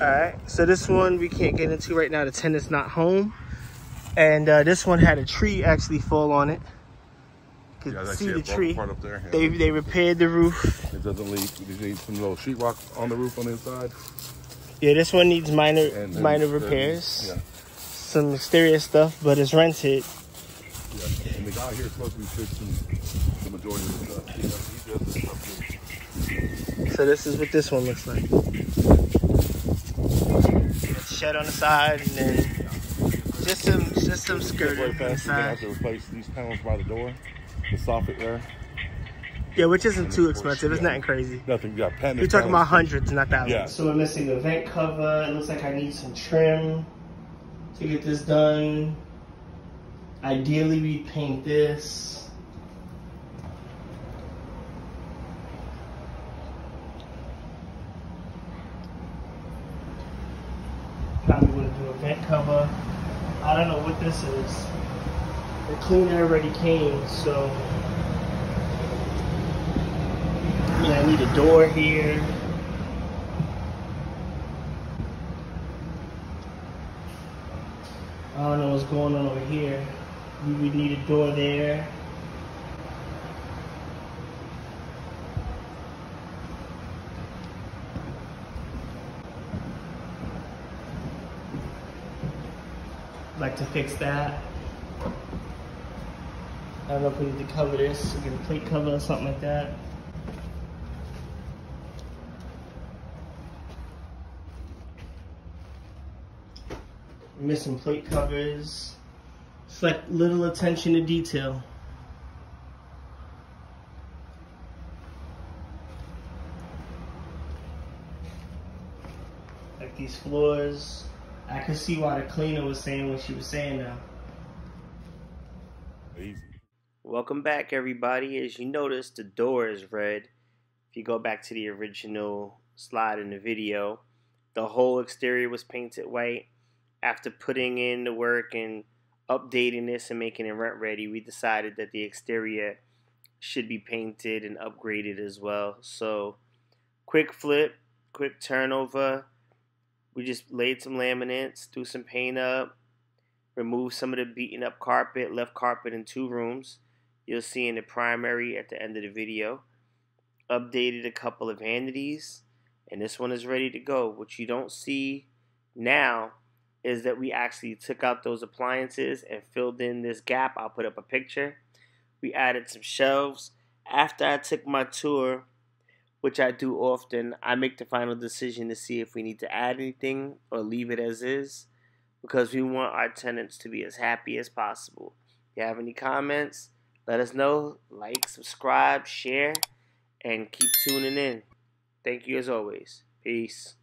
Alright, so this one we can't get into right now. The tenant's not home. And this one had a tree actually fall on it. You could see the tree. Part up there. Yeah. They repaired the roof. It doesn't leak. You need some little sheetrock on the roof on the inside. Yeah, this one needs minor repairs. Yeah. Some exterior stuff, but it's rented. Yeah. And the guy here is supposed to be fixing the majority of the stuff. He does this stuff too. So this is what this one looks like. It's shed on the side, and then just some skirting on the side. They have to replace these panels by the door. The soffit there. Yeah, which isn't too expensive. It's nothing crazy. Nothing. You got patent. You're talking about hundreds, not thousands. Yeah. So we're missing the vent cover. It looks like I need some trim to get this done. Ideally, we paint this. Probably would do a vent cover. I don't know what this is. The cleaner already came, so yeah, I need a door here. I don't know what's going on over here. We would need a door there. I'd like to fix that. I don't know if we need to cover this, get a plate cover or something like that. Missing plate covers. It's like little attention to detail. Like these floors. I could see why the cleaner was saying what she was saying now. Easy. Welcome back, everybody. As you notice, the door is red. If you go back to the original slide in the video, the whole exterior was painted white. After putting in the work and updating this and making it rent ready, we decided that the exterior should be painted and upgraded as well. So quick flip, quick turnover. We just laid some laminates, threw some paint up, removed some of the beaten up carpet, left carpet in two rooms. You'll see in the primary at the end of the video. Updated a couple of vanities, and this one is ready to go. What you don't see now is that we actually took out those appliances and filled in this gap. I'll put up a picture. We added some shelves. After I took my tour, which I do often, I make the final decision to see if we need to add anything or leave it as is, because we want our tenants to be as happy as possible. If you have any comments, let us know. Like, subscribe, share, and keep tuning in. Thank you as always. Peace.